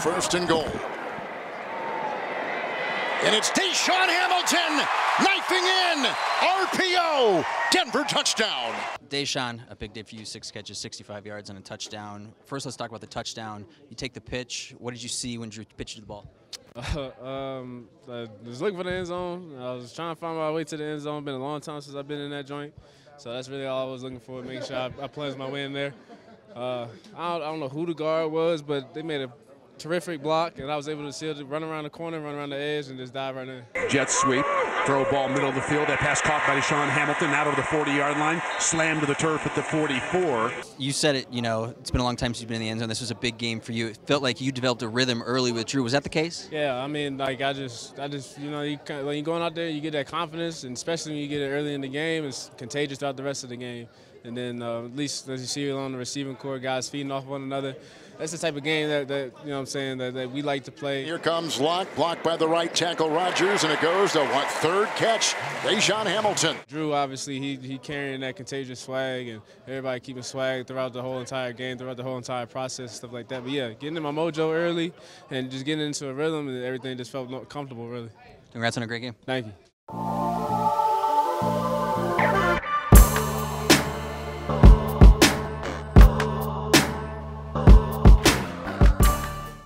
First and goal. And it's DaeSean Hamilton knifing in. RPO. Denver touchdown. DaeSean, a big day for you. 6 catches, 65 yards, and a touchdown. First, let's talk about the touchdown. You take the pitch. What did you see when Drew pitched you the ball? I was looking for the end zone. I was trying to find my way to the end zone. Been a long time since I've been in that joint. So that's really all I was looking for. Making sure I plunged my way in there. I don't know who the guard was, but they made a terrific block, and I was able to seal it, run around the corner, run around the edge, and just dive right in. Jet sweep, throw ball middle of the field. That pass caught by DaeSean Hamilton out of the 40-yard line, slammed to the turf at the 44. You said it, you know, it's been a long time since you've been in the end zone. This was a big game for you. It felt like you developed a rhythm early with Drew. Was that the case? Yeah, I mean, like I just, you know, when you're going out there, you get that confidence, and especially when you get it early in the game, it's contagious throughout the rest of the game. And then at least as you see along the receiving corps, guys feeding off one another. That's the type of game that you know what I'm saying, that we like to play. Here comes Lock, blocked by the right tackle Rodgers, and it goes to what, 3rd catch, DaeSean Hamilton. Drew, obviously, he carrying that contagious swag, and everybody keeping swag throughout the whole entire game, throughout the whole entire process, stuff like that. But yeah, getting in my mojo early and just getting into a rhythm, and everything just felt comfortable, really. Congrats on a great game. Thank you.